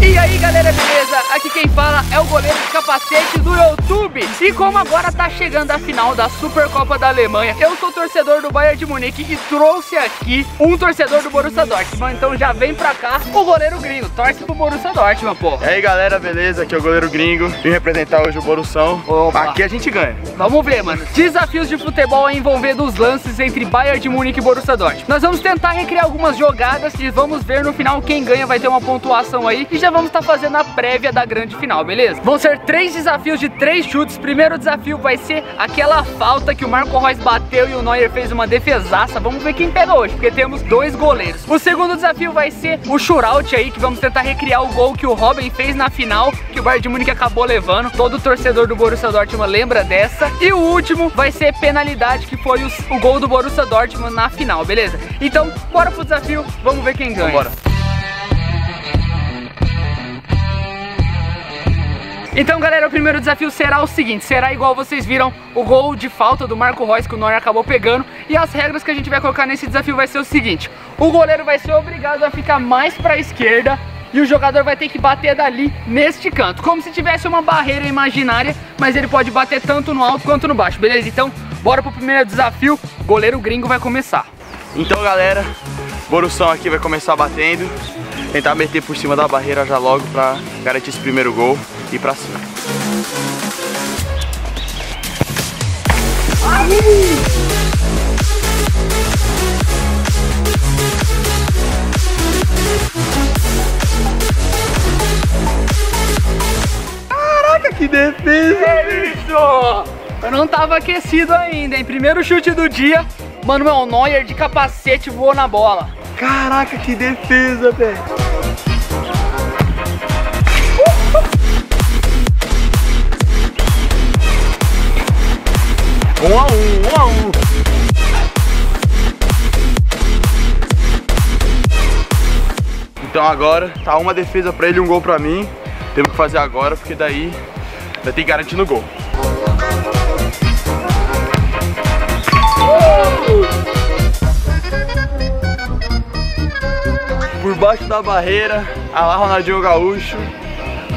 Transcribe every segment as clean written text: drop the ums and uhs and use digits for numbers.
E aí galera, beleza? Aqui quem fala é o goleiro de capacete do YouTube. E como agora tá chegando a final da Supercopa da Alemanha, eu sou torcedor do Bayern de Munique e trouxe aqui um torcedor do Borussia Dortmund. Então já vem pra cá o goleiro gringo, torce pro Borussia Dortmund, pô. E aí galera, beleza? Aqui é o goleiro gringo, vim representar hoje o Borussão. Opa. Aqui a gente ganha. Vamos ver, mano. Desafios de futebol envolvendo os lances entre Bayern de Munique e Borussia Dortmund. Nós vamos tentar recriar algumas jogadas e vamos ver no final quem ganha, vai ter uma pontuação aí. E já vamos estar fazendo a prévia da grande final, beleza? Vão ser 3 desafios de 3 chutes. Primeiro desafio vai ser aquela falta que o Marco Reus bateu e o Neuer fez uma defesaça. Vamos ver quem pega hoje, porque temos 2 goleiros. O segundo desafio vai ser o shootout aí, que vamos tentar recriar o gol que o Robben fez na final, que o Bayern de Munique acabou levando. Todo torcedor do Borussia Dortmund lembra dessa. E o último vai ser penalidade, que foi o gol do Borussia Dortmund na final, beleza? Então, bora pro desafio, vamos ver quem ganha. Vambora. Então galera, o primeiro desafio será o seguinte, será igual vocês viram o gol de falta do Marco Reus que o Neuer acabou pegando, e as regras que a gente vai colocar nesse desafio vai ser o seguinte: o goleiro vai ser obrigado a ficar mais pra esquerda e o jogador vai ter que bater dali neste canto, como se tivesse uma barreira imaginária, mas ele pode bater tanto no alto quanto no baixo, beleza? Então bora pro primeiro desafio, o goleiro gringo vai começar. Então galera, Borussão aqui vai começar batendo, tentar meter por cima da barreira já logo pra garantir esse primeiro gol e ir pra cima. Caraca, que defesa! É isso! Eu não tava aquecido ainda, hein? Primeiro chute do dia, Manuel Neuer de capacete voou na bola. Caraca, que defesa, velho. Um a um. Então agora tá uma defesa pra ele e um gol pra mim. Temos que fazer agora, porque daí vai ter que garantir no gol. Por baixo da barreira, a lá Ronaldinho Gaúcho.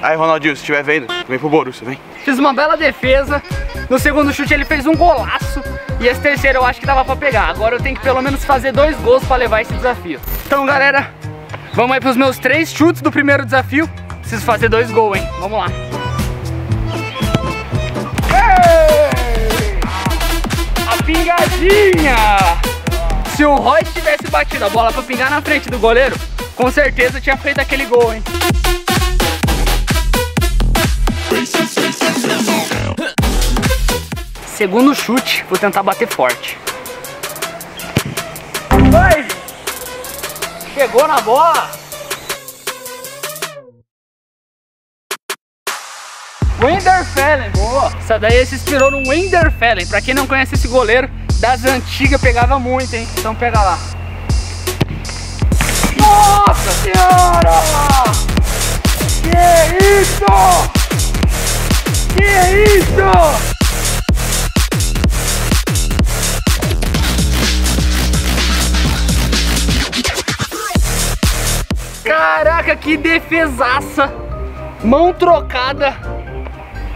Aí Ronaldinho, se estiver vendo, vem pro Borussia, vem. Fiz uma bela defesa, no segundo chute ele fez um golaço e esse terceiro eu acho que dava pra pegar. Agora eu tenho que pelo menos fazer 2 gols pra levar esse desafio. Então galera, vamos aí pros meus 3 chutes do primeiro desafio. Preciso fazer 2 gols, hein, vamos lá. Ei! A pingadinha! Se o Reus tivesse batido a bola pra pingar na frente do goleiro, com certeza tinha feito aquele gol, hein? Segundo chute, vou tentar bater forte. Vai! Chegou na bola! Wenderfellen, boa! Essa daí se inspirou no Wenderfellen. Pra quem não conhece esse goleiro, das antigas pegava muito, hein? Então pega lá. Nossa senhora! Que isso! Que isso! Caraca, que defesaça! Mão trocada.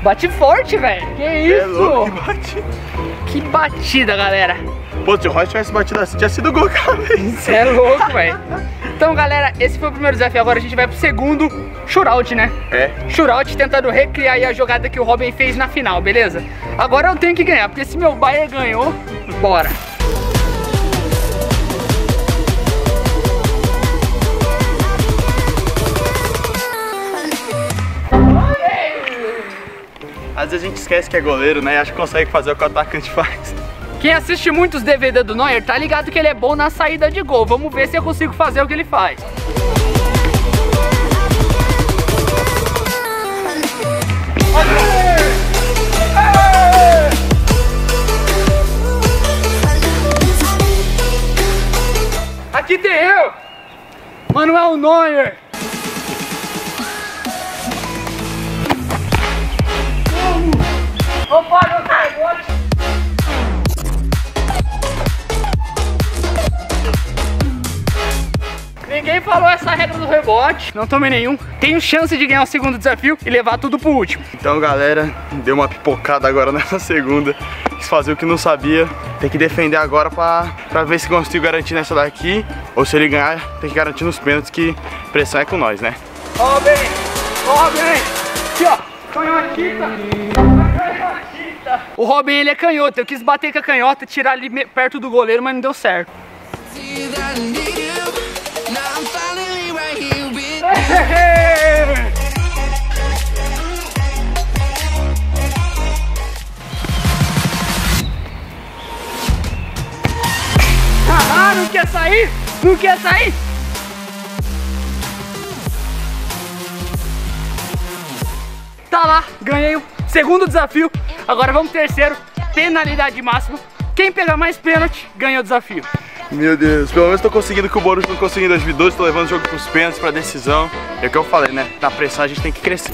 Bate forte, velho. Que isso? É louco, que batida. Que batida, galera. Pô, se o Reus tivesse batido assim, tinha sido gol, cara. Você é louco, velho. Então, galera, esse foi o primeiro desafio. Agora a gente vai pro segundo, shootout, né? É. Shootout, tentando recriar aí a jogada que o Robben fez na final, beleza? Agora eu tenho que ganhar, porque se meu Bayern ganhou, bora. Às vezes a gente esquece que é goleiro, né? E acho que consegue fazer o que o atacante faz. Quem assiste muitos DVD do Neuer tá ligado que ele é bom na saída de gol. Vamos ver se eu consigo fazer o que ele faz. Aqui tem eu, Manuel Neuer. Opa, não tá agora. ninguém falou essa regra do rebote. Não tomei nenhum. Tenho chance de ganhar o segundo desafio e levar tudo pro último. Então, galera, deu uma pipocada agora nessa segunda. Quis fazer o que não sabia. Tem que defender agora pra ver se consigo garantir nessa daqui. Ou se ele ganhar, tem que garantir nos pênaltis, que pressão é com nós, né? Robben! Robben! Aqui, ó. Canhotita! O Robben, ele é canhoto. Eu quis bater com a canhota, tirar ali perto do goleiro, mas não deu certo. Ah, não quer sair? Não quer sair? Tá lá, ganhei o segundo desafio. Agora vamos terceiro, penalidade máxima. Quem pegar mais pênalti, ganha o desafio. Meu Deus, pelo menos tô conseguindo o que o Borussia não conseguiu em 2012, tô levando o jogo pros pênaltis, pra decisão. É o que eu falei, né? Na pressão a gente tem que crescer.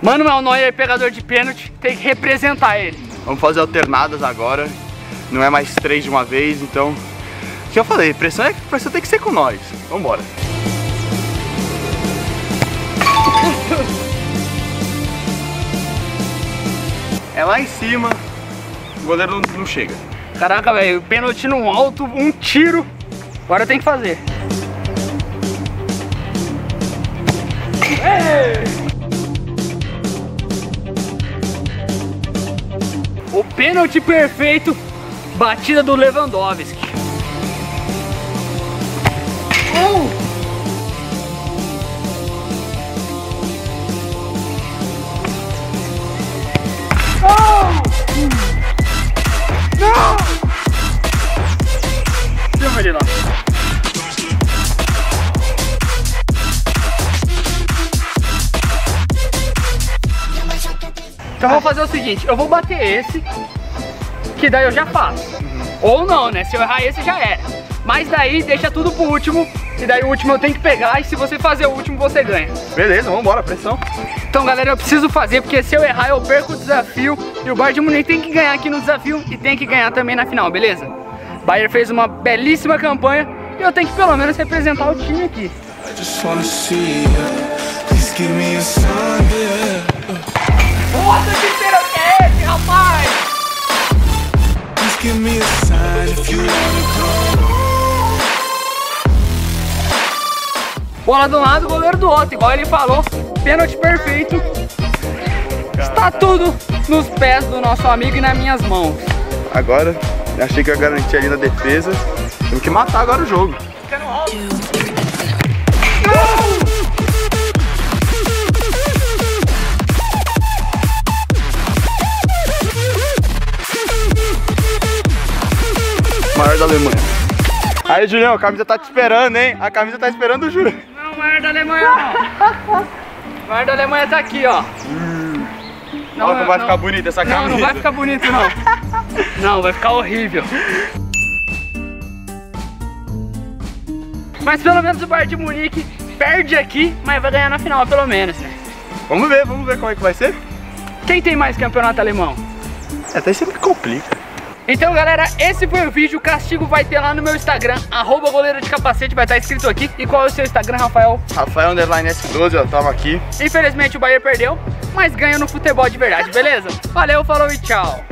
Manuel Neuer, pegador de pênalti, tem que representar ele. Vamos fazer alternadas agora, não é mais três de uma vez, então... O que eu falei, pressão tem que ser com nós. Vambora. É lá em cima. O goleiro não chega. Caraca, velho, pênalti num alto, um tiro. Agora tem que fazer. O pênalti perfeito, batida do Lewandowski. Então vou fazer o seguinte, eu vou bater esse, que daí eu já faço. Ou não, né? Se eu errar esse já era. Mas daí deixa tudo pro último, e daí o último eu tenho que pegar, e se você fazer o último você ganha. Beleza, vamos embora, pressão. Então, galera, eu preciso fazer, porque se eu errar eu perco o desafio, e o Bayern de Munique tem que ganhar aqui no desafio e tem que ganhar também na final, beleza? O Bayern fez uma belíssima campanha, e eu tenho que pelo menos representar o time aqui. Nossa, que cera é esse, rapaz? Bola de um lado, goleiro do outro, igual ele falou. Pênalti perfeito. Está tudo nos pés do nosso amigo e nas minhas mãos. Agora, achei que eu garanti ali na defesa. Temos que matar agora o jogo. Fica no alto. Não! Maior da Alemanha. Aí, Julião, a camisa tá te esperando, hein? A camisa tá esperando o Júlio. Não, maior da Alemanha não. Maior da Alemanha tá aqui, ó. Não, olha, vai ficar bonita essa camisa. Não, não vai ficar bonito, não. Não, vai ficar horrível. Mas pelo menos o Bayern de Munique perde aqui, mas vai ganhar na final, pelo menos, né? Vamos ver como é que vai ser. Quem tem mais campeonato alemão? É, até sempre complica. Então, galera, esse foi o vídeo. O castigo vai ter lá no meu Instagram, @goleiro de capacete, vai estar escrito aqui. E qual é o seu Instagram, Rafael? Rafael_S12, eu tava aqui. Infelizmente o Bayern perdeu, mas ganha no futebol de verdade, beleza? Valeu, falou e tchau!